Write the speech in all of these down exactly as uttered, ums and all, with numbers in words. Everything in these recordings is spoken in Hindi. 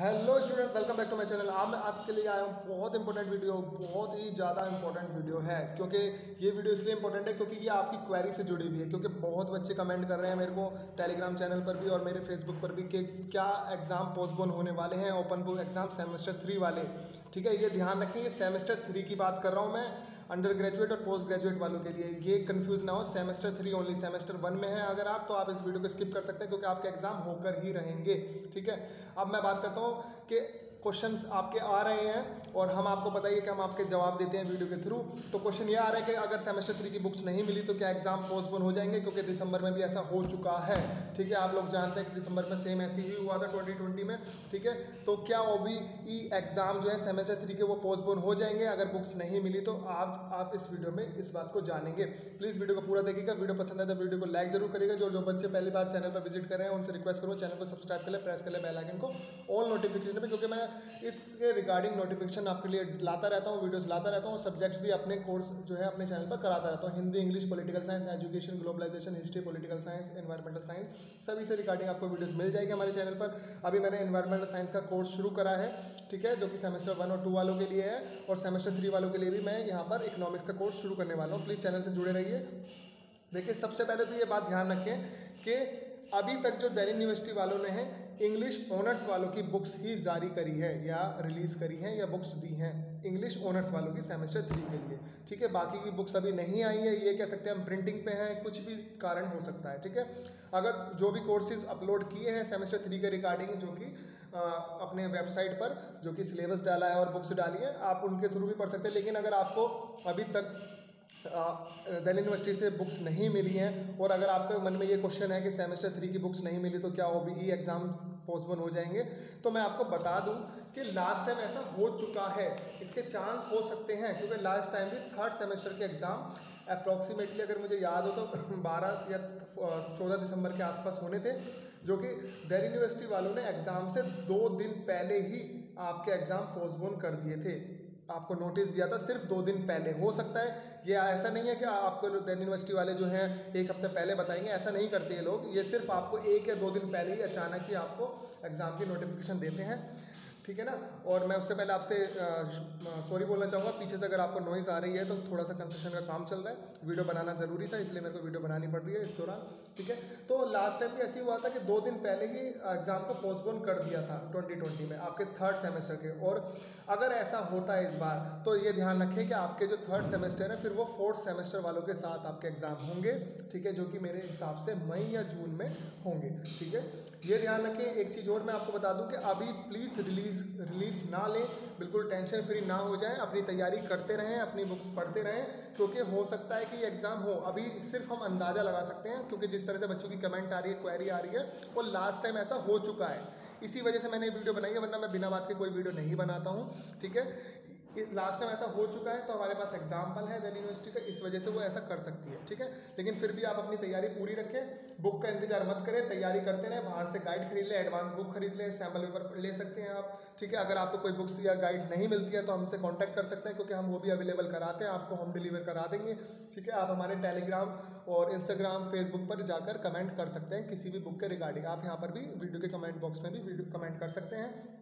Hello students, welcome back to my channel. आज मैं आपके लिए आया हूँ बहुत इंपॉर्टेंट वीडियो, बहुत ही ज़्यादा इंपॉर्टेंट वीडियो है। क्योंकि ये वीडियो इसलिए इंपॉर्टेंट है क्योंकि ये आपकी क्वेरी से जुड़ी हुई है। क्योंकि बहुत बच्चे कमेंट कर रहे हैं मेरे को टेलीग्राम चैनल पर भी और मेरे फेसबुक पर भी कि क्या एग्ज़ाम पोस्टपोन होने वाले हैं, open book exam semester three वाले। ठीक है, ये ध्यान रखें, ये सेमेस्टर थ्री की बात कर रहा हूँ मैं, अंडर ग्रेजुएट और पोस्ट ग्रेजुएट वालों के लिए ये कंफ्यूज ना हो। Semester three only, semester one में है अगर आप तो आप इस वीडियो को स्किप कर सकते हैं क्योंकि आपके एग्जाम होकर ही रहेंगे। ठीक है, अब मैं बात करता हूँ कि क्वेश्चंस आपके आ रहे हैं और हम आपको पता ही है कि हम आपके जवाब देते हैं वीडियो के थ्रू। तो क्वेश्चन ये आ रहा है कि अगर सेमेस्टर थ्री की बुक्स नहीं मिली तो क्या एग्जाम पोस्टपोन हो जाएंगे, क्योंकि दिसंबर में भी ऐसा हो चुका है। ठीक है, आप लोग जानते हैं कि दिसंबर में सेम ऐसे ही हुआ था ट्वेंटी ट्वेंटी में। ठीक है, तो क्या ओबीई एग्ज़ाम जो है सेमेस्टर थ्री के वो पोस्टपोन हो जाएंगे अगर बुक्स नहीं मिली तो? आप आप इस वीडियो में इस बात को जानेंगे। प्लीज़ वीडियो को पूरा देखिएगा, वीडियो पसंद आए तो वीडियो को लाइक जरूर करिएगा। जो जो बच्चे पहली बार चैनल पर विजिट कर रहे हैं उनसे रिक्वेस्ट करूँ चैनल को सब्सक्राइब कर लें, प्रेस कर लें बेल आइकन को ऑल नोटिफिकेशन पर, क्योंकि मैं इसके रिगार्डिंग नोटिफिकेशन आपके लिए लाता रहता हूँ, वीडियोस लाता रहता हूँ। सब्जेक्ट्स भी अपने कोर्स जो है अपने चैनल पर कराता रहता हूँ, Hindi, English, political science, education, globalisation, history, political science, environmental science, सभी से रिगार्डिंग आपको वीडियोस मिल जाएगी हमारे चैनल पर। अभी मैंने एनवायरमेंटल साइंस का कोर्स शुरू करा है, ठीक है, जो कि सेमेस्टर वन और टू वालों के लिए है, और सेमेस्टर थ्री वालों के लिए भी मैं यहाँ पर इकोनॉमिक्स का कोर्स शुरू करने वाला हूँ। प्लीज़ चैनल से जुड़े रहिए। देखिए, सबसे पहले तो ये बात ध्यान रखें कि अभी तक जो दिल्ली यूनिवर्सिटी वालों ने है इंग्लिश ऑनर्स वालों की बुक्स ही जारी करी है या रिलीज़ करी हैं या बुक्स दी हैं इंग्लिश ऑनर्स वालों की सेमेस्टर थ्री के लिए। ठीक है, बाकी की बुक्स अभी नहीं आई है, ये कह सकते हैं हम प्रिंटिंग पे हैं, कुछ भी कारण हो सकता है। ठीक है, अगर जो भी कोर्सेज अपलोड किए हैं सेमेस्टर थ्री के रिगार्डिंग, जो कि अपने वेबसाइट पर जो कि सिलेबस डाला है और बुक्स डाली है, आप उनके थ्रू भी पढ़ सकते हैं। लेकिन अगर आपको अभी तक दिल्ली यूनिवर्सिटी से बुक्स नहीं मिली हैं और अगर आपके मन में ये क्वेश्चन है कि सेमेस्टर थ्री की बुक्स नहीं मिली तो क्या ओबीई एग्ज़ाम पोस्टपोन हो जाएंगे, तो मैं आपको बता दूं कि लास्ट टाइम ऐसा हो चुका है, इसके चांस हो सकते हैं। क्योंकि लास्ट टाइम भी थर्ड सेमेस्टर के एग्ज़ाम अप्रॉक्सीमेटली अगर मुझे याद हो तो बारह या चौदह दिसंबर के आसपास होने थे, जो कि दिल्ली यूनिवर्सिटी वालों ने एग्ज़ाम से दो दिन पहले ही आपके एग्ज़ाम पोस्टपोन कर दिए थे। आपको नोटिस दिया था सिर्फ दो दिन पहले। हो सकता है ये ऐसा नहीं है कि आपको दिल्ली यूनिवर्सिटी वाले जो हैं एक हफ्ते पहले बताएंगे, ऐसा नहीं करते ये लोग। ये सिर्फ आपको एक या दो दिन पहले ही अचानक ही आपको एग्ज़ाम की नोटिफिकेशन देते हैं। ठीक है ना, और मैं उससे पहले आपसे सॉरी बोलना चाहूँगा, पीछे से अगर आपको नॉइज़ आ रही है तो थोड़ा सा कंस्ट्रक्शन का काम चल रहा है, वीडियो बनाना ज़रूरी था इसलिए मेरे को वीडियो बनानी पड़ रही है इस दौरान। ठीक है, तो लास्ट टाइम भी ऐसे हुआ था कि दो दिन पहले ही एग्ज़ाम को पोस्टपोन कर दिया था ट्वेंटी ट्वेंटी में आपके थर्ड सेमेस्टर के। और अगर ऐसा होता है इस बार तो ये ध्यान रखें कि आपके जो थर्ड सेमेस्टर है फिर वो फोर्थ सेमेस्टर वालों के साथ आपके एग्ज़ाम होंगे। ठीक है, जो कि मेरे हिसाब से मई या जून में होंगे। ठीक है, ये ध्यान रखें। एक चीज़ और मैं आपको बता दूं कि अभी प्लीज़ रिलीज रिलीफ ना लें, बिल्कुल टेंशन फ्री ना हो जाएं, अपनी तैयारी करते रहें, अपनी बुक्स पढ़ते रहें, क्योंकि हो सकता है कि ये एग्ज़ाम हो। अभी सिर्फ हम अंदाज़ा लगा सकते हैं क्योंकि जिस तरह से बच्चों की कमेंट आ रही है, क्वेरी आ रही है, और लास्ट टाइम ऐसा हो चुका है, इसी वजह से मैंने वीडियो बनाई है, वरना मैं बिना बात के कोई वीडियो नहीं बनाता हूँ। ठीक है, लास्ट टाइम ऐसा हो चुका है तो हमारे पास एग्जाम्पल है दिल्ली यूनिवर्सिटी का, इस वजह से वो ऐसा कर सकती है। ठीक है, लेकिन फिर भी आप अपनी तैयारी पूरी रखें, बुक का इंतजार मत करें, तैयारी करते रहें, बाहर से गाइड खरीद लें, एडवांस बुक खरीद लें, सैम्पल पेपर ले सकते हैं आप। ठीक है, अगर आपको कोई बुक्स या गाइड नहीं मिलती है तो हमसे कॉन्टैक्ट कर सकते हैं, क्योंकि हम वो भी अवेलेबल कराते हैं, आपको होम डिलीवर करा देंगे। ठीक है, आप हमारे टेलीग्राम और इंस्टाग्राम, फेसबुक पर जाकर कमेंट कर सकते हैं किसी भी बुक के रिगार्डिंग। आप यहाँ पर भी वीडियो के कमेंट बॉक्स में भी वीडियो कमेंट कर सकते हैं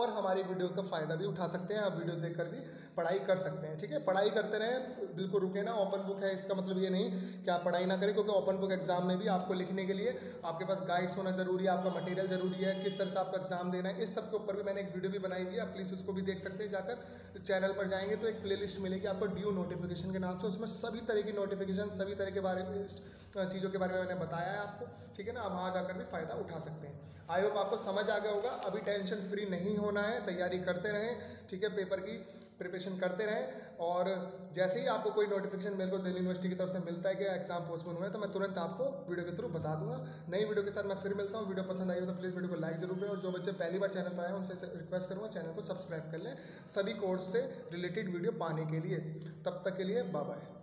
और हमारी वीडियो का फ़ायदा भी उठा सकते हैं, आप वीडियो देखकर भी पढ़ाई कर सकते हैं। ठीक है, पढ़ाई करते रहें, बिल्कुल रुके ना। ओपन बुक है इसका मतलब ये नहीं कि आप पढ़ाई ना करें, क्योंकि ओपन बुक एग्ज़ाम में भी आपको लिखने के लिए आपके पास गाइड्स होना ज़रूरी है, आपका मटेरियल ज़रूरी है, किस तरह से आपका एग्ज़ाम देना है, इस सब के ऊपर भी मैंने एक वीडियो भी बनाई हुई है, आप प्लीज़ उसको भी देख सकते हैं। जाकर चैनल पर जाएंगे तो एक प्ले लिस्ट मिलेगी आपको ड्यू नोटिफिकेशन के नाम से, उसमें सभी तरह की नोटिफिकेशन, सभी तरह के बारे में, चीज़ों के बारे में मैंने बताया है आपको। ठीक है ना, आप वहाँ जाकर भी फ़ायदा उठा सकते हैं। आई होप आपको समझ आ गया होगा। अभी टेंशन फ्री नहीं होना है, तैयारी करते रहें। ठीक है, पेपर की प्रिपरेशन करते रहें, और जैसे ही आपको कोई नोटिफिकेशन मेरे को दिल्ली यूनिवर्सिटी की तरफ से मिलता है कि एग्जाम पोस्टपोन हुआ है तो मैं तुरंत आपको वीडियो के थ्रू बता दूंगा। नई वीडियो के साथ मैं फिर मिलता हूँ। वीडियो पसंद आई हो तो प्लीज़ वीडियो को लाइक जरूर करें, और जो बच्चे पहली बार चैनल पर आए उनसे रिक्वेस्ट करूँगा चैनल को सब्सक्राइब कर लें सभी कोर्स से रिलेटेड वीडियो पाने के लिए। तब तक के लिए बाय बाय।